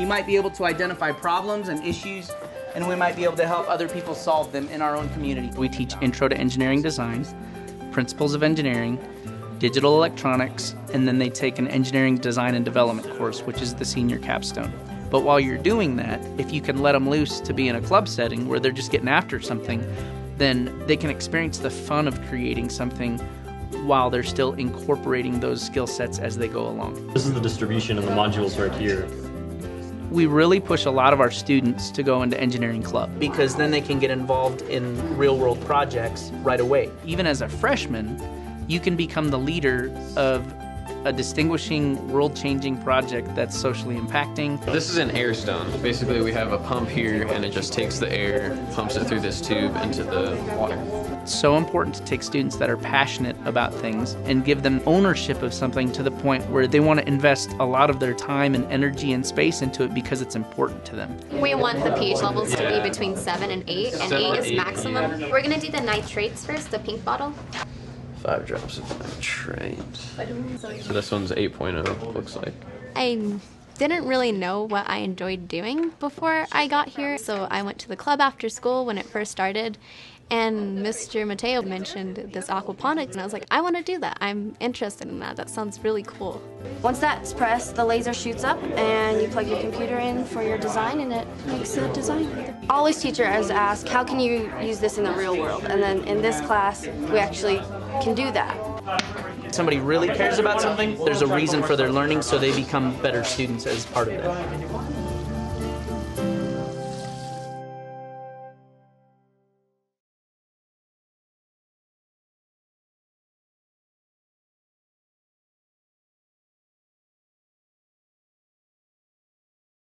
we might be able to identify problems and issues, and we might be able to help other people solve them in our own community. We teach Intro to Engineering Design, Principles of Engineering, Digital Electronics, and then they take an Engineering Design and Development course, which is the senior capstone. But while you're doing that, if you can let them loose to be in a club setting where they're just getting after something, then they can experience the fun of creating something while they're still incorporating those skill sets as they go along. This is the distribution of the modules right here. We really push a lot of our students to go into engineering club because then they can get involved in real-world projects right away. Even as a freshman, you can become the leader of a distinguishing, world-changing project that's socially impacting. This is an air stone. Basically, we have a pump here, and it just takes the air, pumps it through this tube into the water. It's so important to take students that are passionate about things and give them ownership of something to the point where they want to invest a lot of their time and energy and space into it because it's important to them. We want the pH levels to be between 7 and 8, and 8 is maximum. We're going to do the nitrates first, the pink bottle. 5 drops of nitrate. So this one's 8.0, looks like. I didn't really know what I enjoyed doing before I got here, so I went to the club after school when it first started, and Mr. Matia mentioned this aquaponics, and I was like, I want to do that. I'm interested in that. That sounds really cool. Once that's pressed, the laser shoots up, and you plug your computer in for your design, and it makes the design. Always teacher has asked, how can you use this in the real world? And then in this class, we actually can do that. Somebody really cares about something, there's a reason for their learning, so they become better students as part of that.